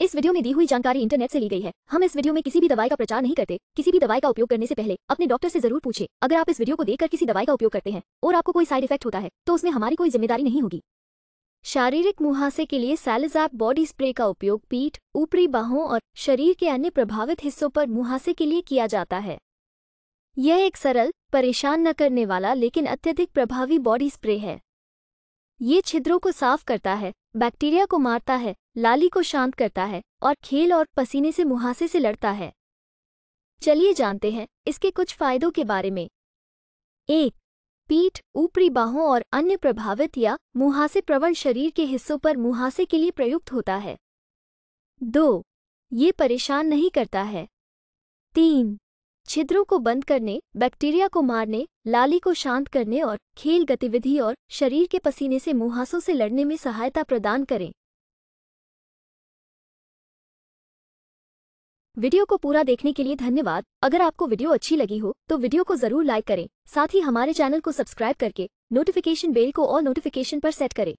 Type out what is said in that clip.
इस वीडियो में दी हुई जानकारी इंटरनेट से ली गई है। हम इस वीडियो में किसी भी दवाई का प्रचार नहीं करते। किसी भी दवाई का उपयोग करने से पहले अपने डॉक्टर से जरूर पूछें। अगर आप इस वीडियो को देखकर किसी दवाई का उपयोग करते हैं और आपको कोई साइड इफेक्ट होता है तो उसमें हमारी कोई जिम्मेदारी नहीं होगी। शारीरिक मुहासे के लिए सैलिज़ैप बॉडी स्प्रे का उपयोग पीठ, ऊपरी बाहों और शरीर के अन्य प्रभावित हिस्सों पर मुहासे के लिए किया जाता है। यह एक सरल, परेशान न करने वाला लेकिन अत्यधिक प्रभावी बॉडी स्प्रे है। ये छिद्रों को साफ करता है, बैक्टीरिया को मारता है, लाली को शांत करता है और खेल और पसीने से मुहासे से लड़ता है। चलिए जानते हैं इसके कुछ फायदों के बारे में। 1. पीठ, ऊपरी बाहों और अन्य प्रभावित या मुहासे प्रवण शरीर के हिस्सों पर मुहासे के लिए प्रयुक्त होता है। 2. ये परेशान नहीं करता है। 3. छिद्रों को बंद करने, बैक्टीरिया को मारने, लाली को शांत करने और खेल गतिविधि और शरीर के पसीने से मुहासों से लड़ने में सहायता प्रदान करें। वीडियो को पूरा देखने के लिए धन्यवाद। अगर आपको वीडियो अच्छी लगी हो तो वीडियो को जरूर लाइक करें। साथ ही हमारे चैनल को सब्सक्राइब करके नोटिफिकेशन बेल को ऑल नोटिफिकेशन पर सेट करें।